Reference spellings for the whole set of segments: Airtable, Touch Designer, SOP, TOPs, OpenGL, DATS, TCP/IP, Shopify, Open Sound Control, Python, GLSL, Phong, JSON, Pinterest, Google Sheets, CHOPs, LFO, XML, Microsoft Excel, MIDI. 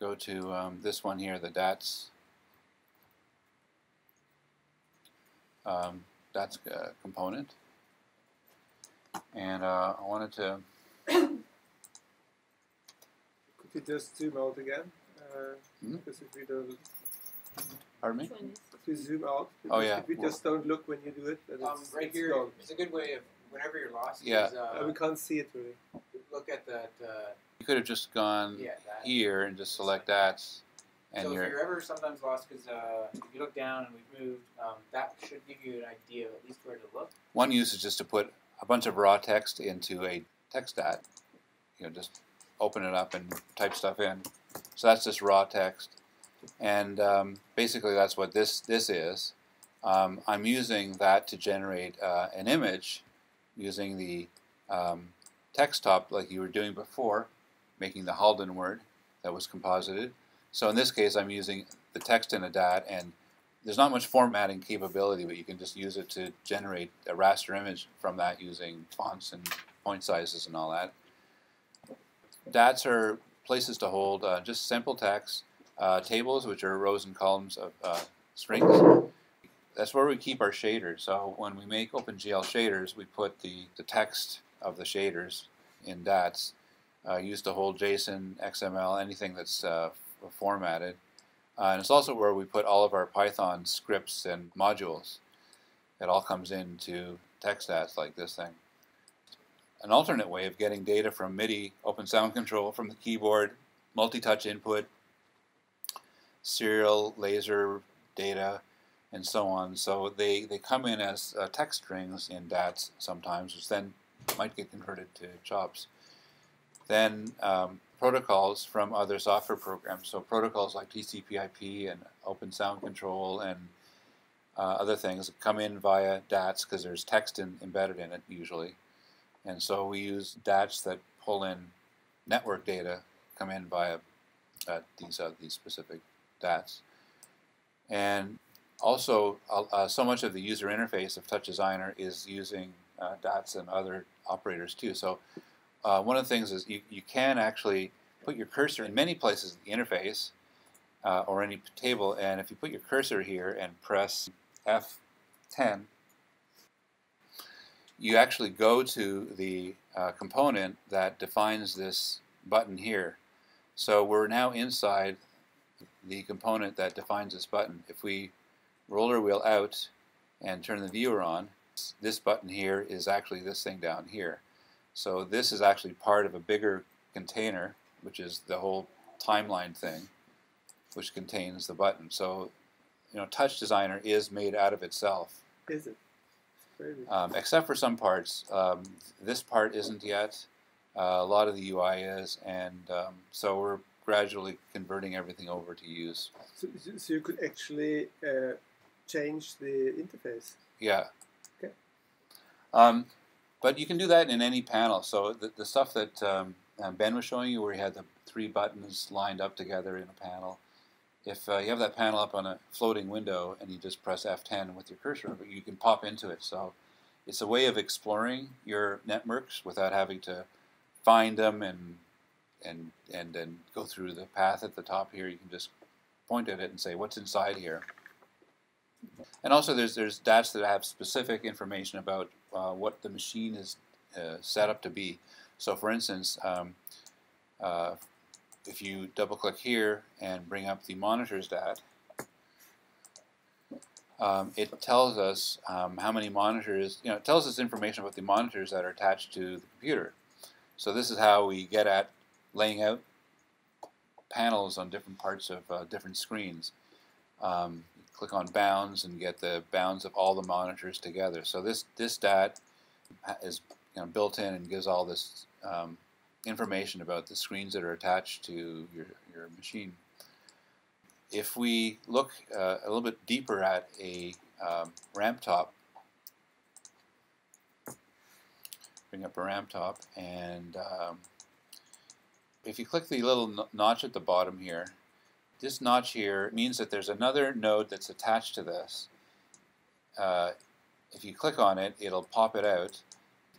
go to this one here, the DATS. That's a component, and I wanted to. Could you just zoom out again? Because if we don't, pardon me. If you zoom out, oh yeah. If we just don't look when you do it, then it's right here. Gone. It's a good way of whenever you're lost. Yeah, is, we can't see it really. Look at that. You could have just gone here and just select that. And so if you're ever sometimes lost, because if you look down and we've moved, that should give you an idea of at least where to look. One use is just to put a bunch of raw text into a text dot. You know, just open it up and type stuff in. So that's just raw text, and basically that's what this is. I'm using that to generate an image using the text top like you were doing before, making the Halden word that was composited. So in this case, I'm using the text in a DAT, and there's not much formatting capability, but you can just use it to generate a raster image from that using fonts and point sizes and all that. DATs are places to hold just simple text, tables, which are rows and columns of strings. That's where we keep our shaders. So when we make OpenGL shaders, we put the text of the shaders in DATs, used to hold JSON, XML, anything that's formatted, and it's also where we put all of our Python scripts and modules. It all comes into text DATs like this thing. An alternate way of getting data from MIDI, Open Sound Control, from the keyboard, multi-touch input, serial, laser data, and so on. So they come in as text strings in DATs sometimes, which then might get converted to CHOPs. Then protocols from other software programs, so protocols like TCP/IP and Open Sound Control and other things come in via DATs because there's text embedded in it usually. And so we use DATs that pull in network data, come in via these specific DATs. And also, so much of the user interface of Touch Designer is using DATs and other operators too. So one of the things is you can actually put your cursor in many places in the interface or any table, and if you put your cursor here and press F10, you actually go to the component that defines this button here. So we're now inside the component that defines this button. If we roll our wheel out and turn the viewer on, this button here is actually this thing down here. So this is actually part of a bigger container, which is the whole timeline thing, which contains the button. So, you know, Touch Designer is made out of itself. Is it? Except for some parts. This part isn't yet. A lot of the UI is, and so we're gradually converting everything over to use. So you could actually change the interface? Yeah. Okay. But you can do that in any panel. So the stuff that Ben was showing you, where he had the three buttons lined up together in a panel, if you have that panel up on a floating window and you just press F10 with your cursor, but you can pop into it. So it's a way of exploring your networks without having to find them and go through the path at the top here. You can just point at it and say, what's inside here? And also there's DATs that have specific information about what the machine is set up to be. So for instance, if you double click here and bring up the monitors DAT, it tells us how many monitors, you know, it tells us information about the monitors that are attached to the computer. So this is how we get at laying out panels on different parts of different screens. Click on bounds and get the bounds of all the monitors together. So this DAT is, you know, built in and gives all this information about the screens that are attached to your machine. If we look a little bit deeper at a ramp top, bring up a ramp top, and if you click the little notch at the bottom here, this notch here means that there's another node that's attached to this. If you click on it, it'll pop it out.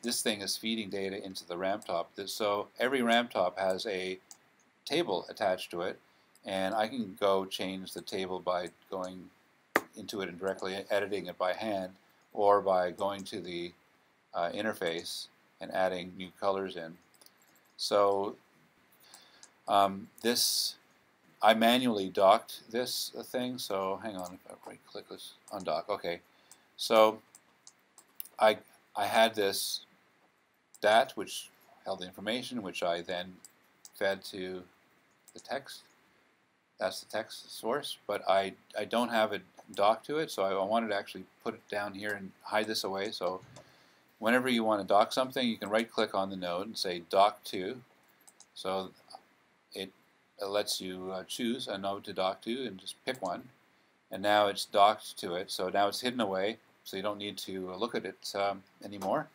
This thing is feeding data into the ramp top. So every ramp top has a table attached to it, And I can go change the table by going into it and directly editing it by hand, or by going to the interface and adding new colors in. So this, I manually docked this thing, so hang on, if I right click, let's undock. Okay, so I had this DAT which held the information, which I then fed to the text. That's the text source, but I don't have it docked to it, so I wanted to actually put it down here and hide this away. So whenever you want to dock something, you can right click on the node and say dock to. So it lets you choose a node to dock to and just pick one, and now it's docked to it. So now it's hidden away, so you don't need to look at it anymore,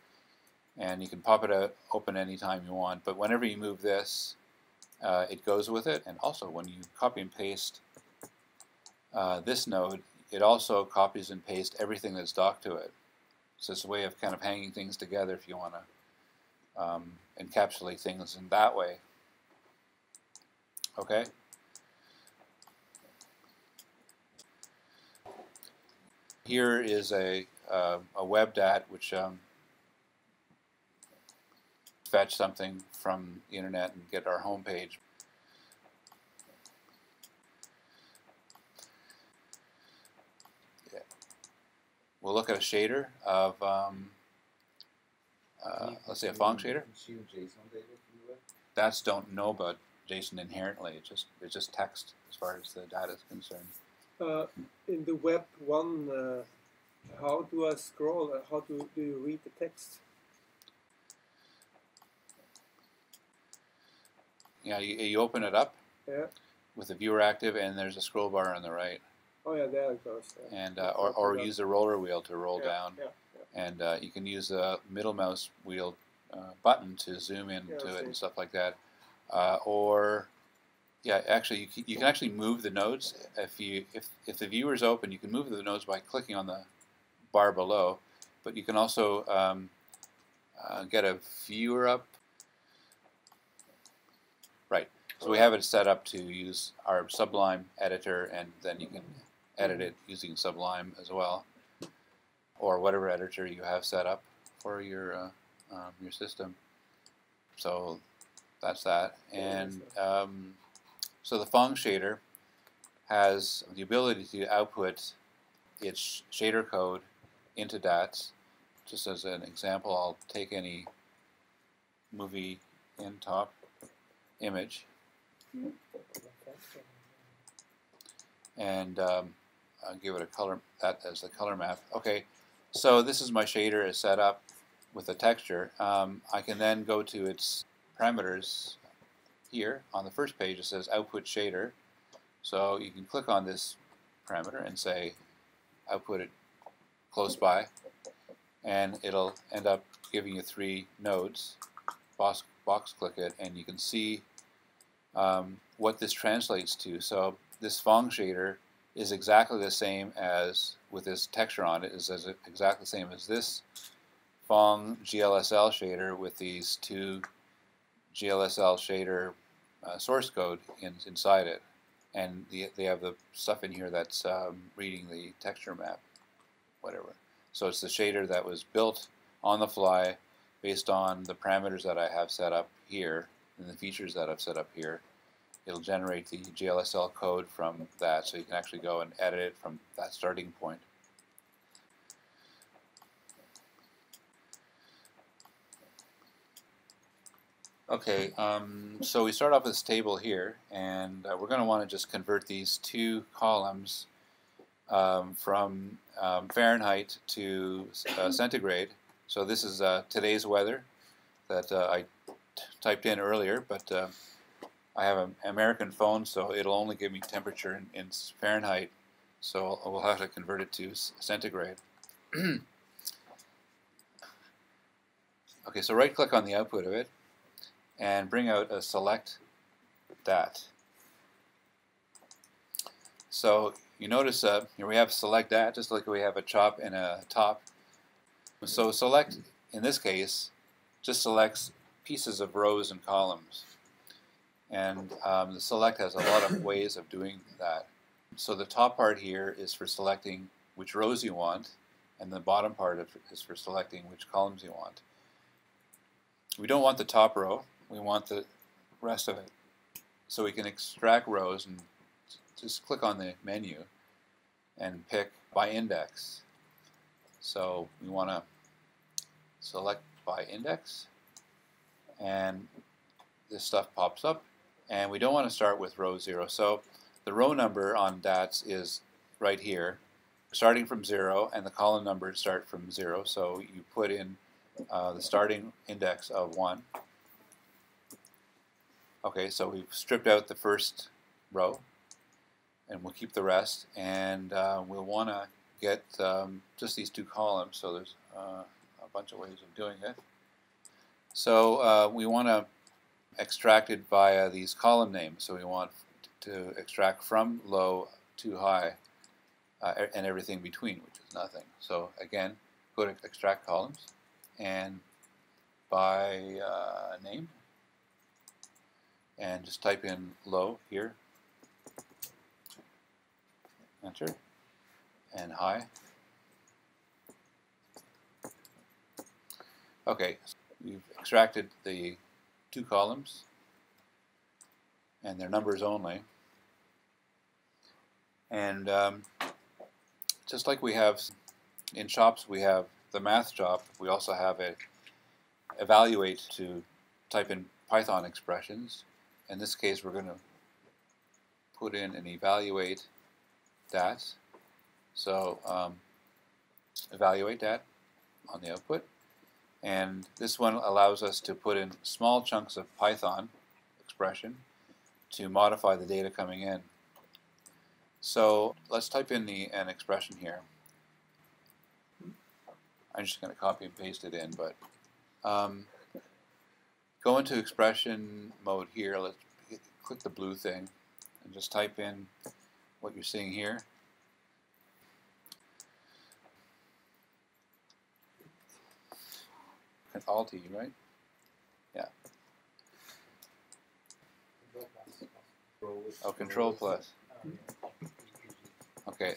and you can pop it open anytime you want. But whenever you move this, it goes with it. And also when you copy and paste this node, it also copies and pastes everything that's docked to it. So it's a way of kind of hanging things together if you want to encapsulate things in that way. Okay. Here is a web DAT which fetch something from the internet and get our home page. We'll look at a shader of, let's say, a Phong shader. DATs don't know about JSON inherently. It's just text as far as the data is concerned. In the web one, how do I scroll? How do you read the text? Yeah, you open it up. Yeah. With the viewer active, and there's a scroll bar on the right. Oh yeah, there it goes. Yeah. And or use the roller wheel to roll down. Yeah, yeah. And you can use the middle mouse wheel button to zoom in to it and stuff like that. Or yeah, actually you can actually move the nodes if the viewer is open. You can move the nodes by clicking on the bar below, but you can also get a viewer up. Right. So we have it set up to use our Sublime editor, and then you can edit it using Sublime as well, or whatever editor you have set up for your system. So that's that. And so the Phong shader has the ability to output its shader code into DATs. Just as an example, I'll take any movie in top image. And I'll give it a color, that as the color map. Okay, so this is my shader is set up with a texture. I can then go to its parameters here. On the first page it says output shader. So you can click on this parameter and say output it close by, and it'll end up giving you 3 nodes. Box click it, and you can see what this translates to. So this Phong shader is exactly the same as, with this texture on it, is exactly the same as this Phong GLSL shader with these 2 GLSL shader source code inside it. And they have the stuff in here that's reading the texture map, whatever. So it's the shader that was built on the fly based on the parameters that I have set up here and the features that I've set up here. It'll generate the GLSL code from that, so you can actually go and edit it from that starting point. Okay, so we start off with this table here, and we're going to want to just convert these 2 columns from Fahrenheit to centigrade. So this is today's weather that I typed in earlier, but I have an American phone, so it'll only give me temperature in Fahrenheit, so we'll have to convert it to centigrade. Okay, so right click on the output of it and bring out a select DAT. So you notice here we have select DAT, just like we have a CHOP and a TOP. So select, in this case, just selects pieces of rows and columns. And the select has a lot of ways of doing that. So the top part here is for selecting which rows you want, and the bottom part is for selecting which columns you want. We don't want the top row, we want the rest of it. So we can extract rows and just click on the menu and pick by index. So we want to select by index, and this stuff pops up, and we don't want to start with row 0. So the row number on DATS is right here, starting from 0, and the column numbers start from 0. So you put in the starting index of 1. Okay, so we've stripped out the first row, and we'll keep the rest, and we'll want to get just these two columns. So there's a bunch of ways of doing it. So we want to extract it via these column names. So we want to extract from low to high and everything between, which is nothing. So again, go to extract columns and by name, and just type in low here, enter, and high. Okay, we've extracted the two columns and their numbers only. And just like we have in CHOPs, we have the math CHOP, we also have a evaluate to type in Python expressions. In this case, we're going to put in an evaluate DATS. So evaluate that on the output. And this one allows us to put in small chunks of Python expression to modify the data coming in. So let's type in an expression here. I'm just going to copy and paste it in, but go into expression mode here. Let's click the blue thing and just type in what you're seeing here. It's Alt-E, right? Yeah. Oh, Control plus. Okay.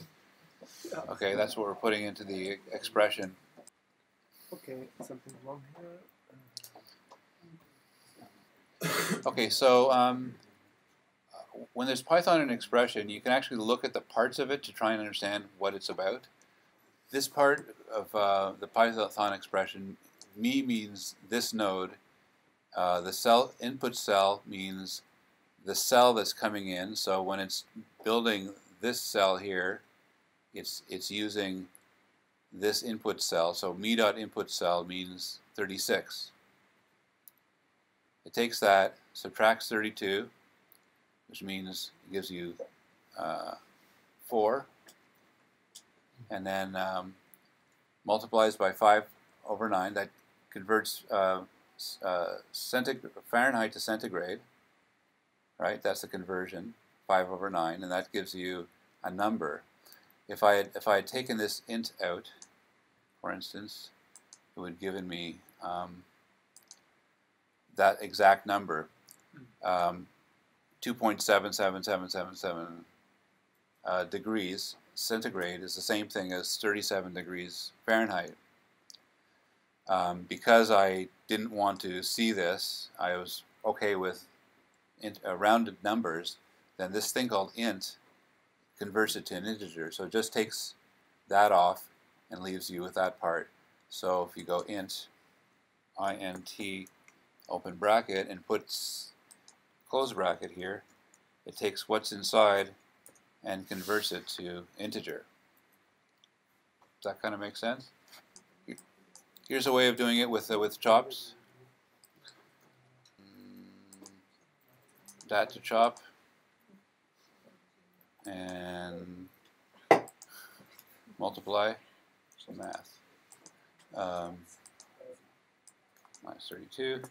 Okay, that's what we're putting into the expression. Okay, something wrong here. Okay, so when there's Python in expression, you can actually look at the parts of it to try and understand what it's about. This part of the Python expression, me means this node, the cell input cell means the cell that's coming in. So when it's building this cell here, it's using this input cell. So me.input cell means 36. It takes that, subtracts 32, which means it gives you 4, and then multiplies by 5/9. That converts Fahrenheit to centigrade, right? That's the conversion, 5/9, and that gives you a number. If I had taken this int out, for instance, it would have given me that exact number, 2.77777 degrees centigrade is the same thing as 37 degrees Fahrenheit. Because I didn't want to see this, I was okay with rounded numbers, then this thing called int converts it to an integer. So it just takes that off and leaves you with that part. So if you go int, int, open bracket, and puts close bracket here, it takes what's inside and converts it to integer. Does that kind of make sense? Here's a way of doing it with CHOPs. Dat to CHOP, and multiply, some math, minus 32,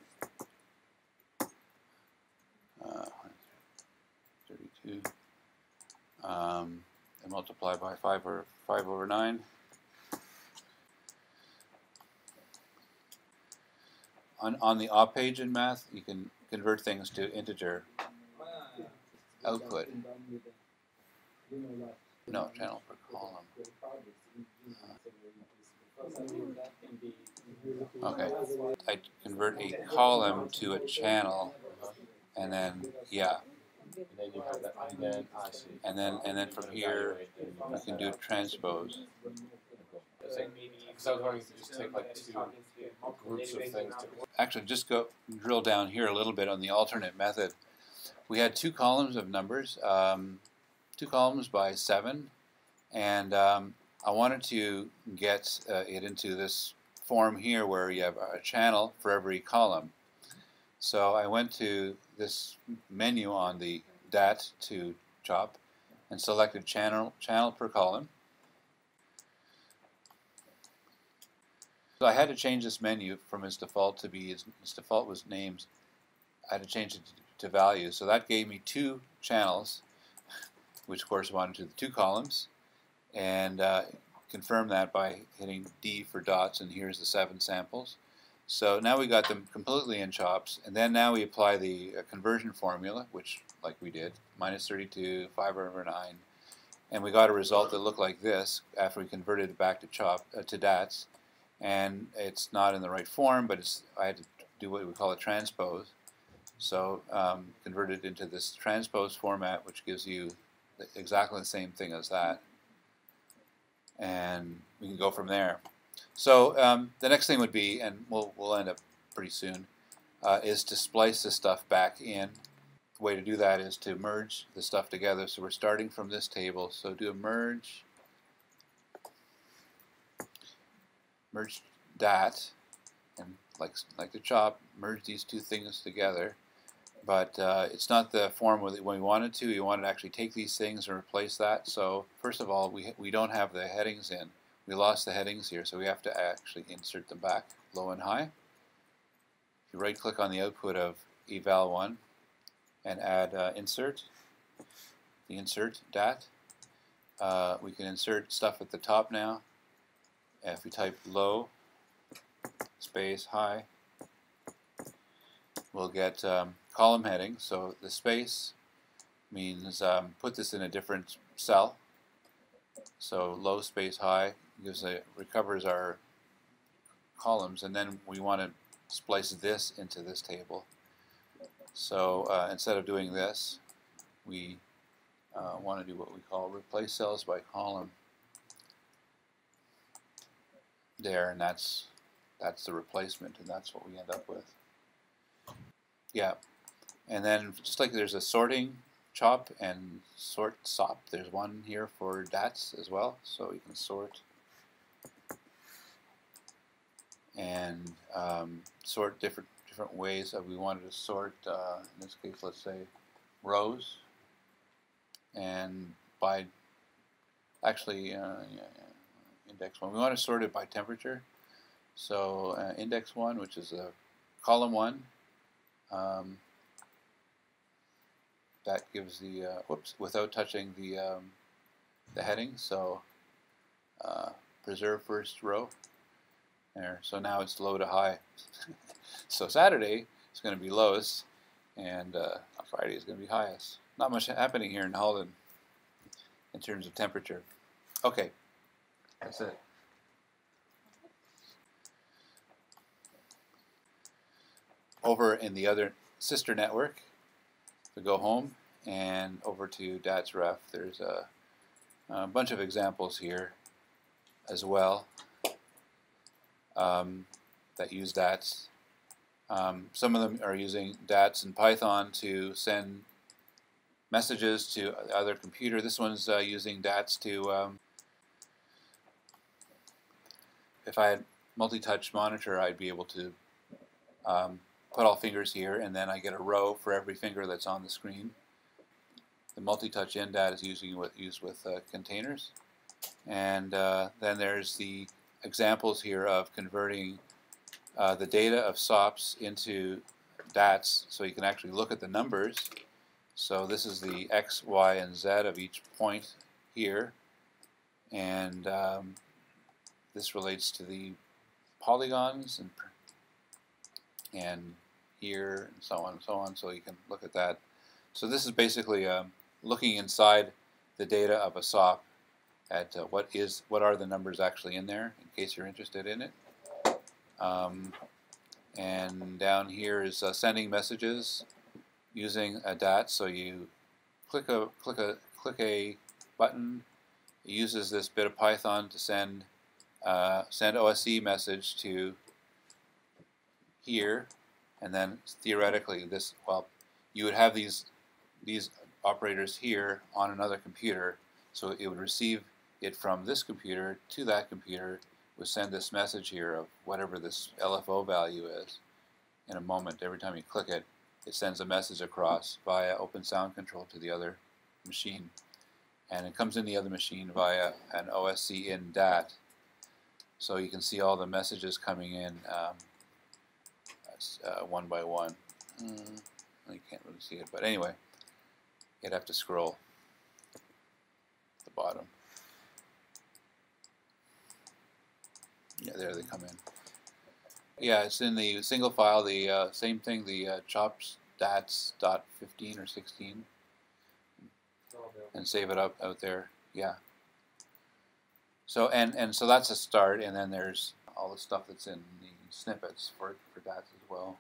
32, and multiply by 5/9. On the op page in math, you can convert things to integer. output. No, channel per column. Okay, I convert a column to a channel, and then yeah, and then from here you can do transpose. Because I was wondering if you just take like two groups of things. Actually, just go drill down here a little bit on the alternate method. We had two columns of numbers, 2 columns by 7, and I wanted to get it into this form here where you have a channel for every column. So I went to this menu on the DAT to CHOP and selected channel per column. So I had to change this menu from its default to be, its default was names, I had to change it to values. So that gave me 2 channels, which corresponded to the 2 columns, and confirm that by hitting D for dots, and here's the 7 samples. So now we got them completely in CHOPs, and then now we apply the conversion formula, which like we did, -32, 5 over 9, and we got a result that looked like this after we converted it back to DATS, and it's not in the right form, but it's, I had to do what we call a transpose. So convert it into this transpose format, which gives you exactly the same thing as that, and we can go from there. So the next thing would be, and we'll end up pretty soon, is to splice this stuff back in. The way to do that is to merge the stuff together. So we're starting from this table. So do a merge that, and like the chop, merge these two things together. But it's not the form when we wanted to. You wanted to actually take these things and replace that. So first of all, we don't have the headings in. We lost the headings here, so we have to actually insert them back, low and high. You right-click on the output of eval1 and add insert. The insert DAT. We can insert stuff at the top now. If we type low space high, we'll get column heading. So the space means put this in a different cell. So low space high recovers our columns, and then we want to splice this into this table. So instead of doing this, we want to do what we call replace cells by column. There, and that's the replacement, and that's what we end up with. Yeah, and then just like there's a sorting chop and sort sop, there's one here for DATs as well, so you can sort and sort different ways that we wanted to sort. In this case, let's say rows, and by actually index 1. We want to sort it by temperature, so index 1, which is column 1. That gives the whoops, without touching the heading, so preserve first row there. So now it's low to high. So Saturday is going to be lowest, and Friday is going to be highest. Not much happening here in Holden in terms of temperature. Okay, that's it. Over in the other sister network, we go home and over to DATS ref. There's a bunch of examples here as well that use DATS. Some of them are using DATS and Python to send messages to the other computer. This one's using DATS to, if I had multi-touch monitor, I'd be able to put all fingers here, and then I get a row for every finger that's on the screen. The multi-touch in DAT is usually used with containers. And then there's the examples here of converting the data of SOPs into DATs, so you can actually look at the numbers. So this is the X, Y, and Z of each point here. And this relates to the polygons and here, and so on and so on, so you can look at that. So this is basically looking inside the data of a SOP at what are the numbers actually in there, in case you're interested in it. And down here is sending messages using a DAT. So you click a button. It uses this bit of Python to send OSC message to here, and then theoretically this, well, you would have these operators here on another computer, so it would receive it from this computer to that computer, would send this message here of whatever this LFO value is. In a moment, every time you click it, it sends a message across via Open Sound Control to the other machine, and it comes in the other machine via an OSC in DAT. So you can see all the messages coming in one by one. You can't really see it, but anyway, you'd have to scroll at the bottom. Yeah, there they come in. Yeah, it's in the single file, the same thing, the CHOPs DATS.15 or 16. And save it up out there. Yeah. So and so that's a start, and then there's all the stuff that's in the snippets for DATS as well.